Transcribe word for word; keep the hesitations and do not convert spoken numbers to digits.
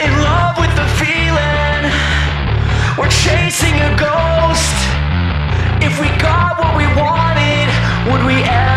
in love with the feeling. We're chasing a ghost. If we got what we wanted, would we ever?